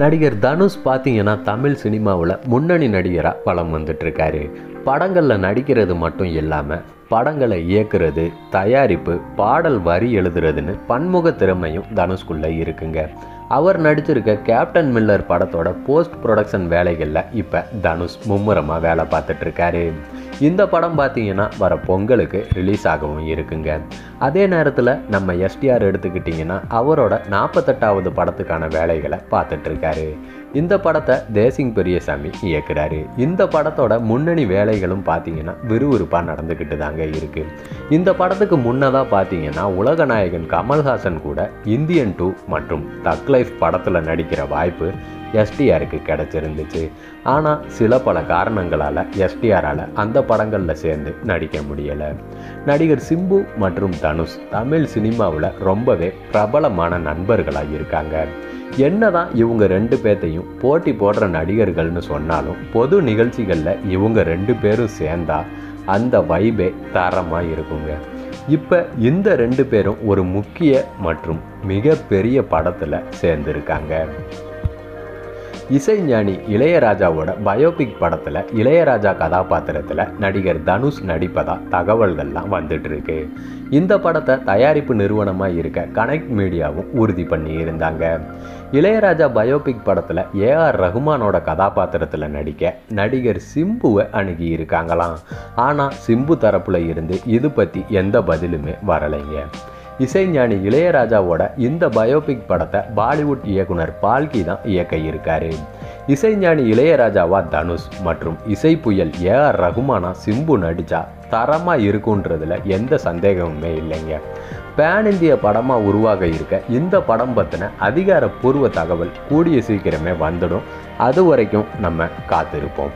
நடிகர் தனுஷ் பார்த்தீங்கன்னா தமிழ் சினிமாவில் முன்னணி நடிகராக பலம் வந்துட்டுருக்காரு. படங்களில் நடிக்கிறது மட்டும் இல்லாமல் படங்களை இயக்குறது, தயாரிப்பு, பாடல் வரி எழுதுறதுன்னு பன்முக திறமையும் தனுஷ்குள்ளே இருக்குங்க. அவர் நடிச்சிருக்க கேப்டன் மில்லர் படத்தோட போஸ்ட் ப்ரொடக்ஷன் வேலைகளில் இப்போ தனுஷ் மும்முரமாக வேலை பார்த்துட்ருக்காரு. இந்த படம் பார்த்திங்கன்னா வர பொங்கலுக்கு ரிலீஸ் ஆகவும் இருக்குங்க. அதே நேரத்தில் நம்ம எஸ்டிஆர் எடுத்துக்கிட்டிங்கன்னா அவரோட 48வது படத்துக்கான வேலைகளை பார்த்துட்ருக்காரு. இந்த படத்தை தேசிங் பெரியசாமி இயக்குறாரு. இந்த படத்தோட முன்னணி வேலைகளும் பார்த்திங்கன்னா விறுவிறுப்பாக நடந்துக்கிட்டு தாங்க இருக்குது. இந்த படத்துக்கு முன்னதாக பார்த்திங்கன்னா உலகநாயகன் கமல்ஹாசன் கூட இந்தியன் 2 மற்றும் தக் லைஃப் படத்தில் நடிக்கிற வாய்ப்பு எஸ்டிஆருக்கு கிடச்சிருந்துச்சு. ஆனால் சில பல காரணங்களால் எஸ்டிஆரால் அந்த படங்களில் சேர்ந்து நடிக்க முடியலை. நடிகர் சிம்பு மற்றும் தனுஷ் தமிழ் சினிமாவில் ரொம்பவே பிரபலமான நண்பர்களாக இருக்காங்க. என்னதான் இவங்க 2 பேர்த்தையும் போட்டி போடுற நடிகர்கள்னு சொன்னாலும் பொது நிகழ்ச்சிகளில் இவங்க 2 பேரும் சேர்ந்தால் அந்த வைபே தரமாக இருக்குங்க. இப்போ இந்த 2 பேரும் ஒரு முக்கிய மற்றும் மிகப்பெரிய படத்தில் சேர்ந்துருக்காங்க. இசைஞானி இளையராஜாவோட பயோபிக் படத்தில் இளையராஜா கதாபாத்திரத்தில் நடிகர் தனுஷ் நடிப்பதாக தகவல்கள்லாம் வந்துட்டுருக்கு. இந்த படத்தை தயாரிப்பு நிறுவனமாக இருக்க கனெக்ட் மீடியாவும் உறுதி பண்ணி இருந்தாங்க. இளையராஜா பயோபிக் படத்தில் AR ரஹ்மானோட கதாபாத்திரத்தில் நடிக்க நடிகர் சிம்புவை அணுகி இருக்காங்களாம். ஆனால் சிம்பு தரப்பில் இருந்து இது பற்றி எந்த பதிலுமே வரலைங்க. இசைஞானி இளையராஜாவோட இந்த பயோபிக் படத்தை பாலிவுட் இயக்குனர் பால்கி தான் இயக்க இருக்காரு. இசைஞானி இளையராஜாவா தனுஷ் மற்றும் இசை புயல் AR ரஹ்மானா சிம்பு நடித்தா தரமாக இருக்குன்றதுல எந்த சந்தேகமுமே இல்லைங்க. பேன் இந்திய படமாக உருவாக இருக்க இந்த படம் பற்றின அதிகாரப்பூர்வ தகவல் கூடிய சீக்கிரமே வந்துடும். அது வரைக்கும் நம்ம காத்திருப்போம்.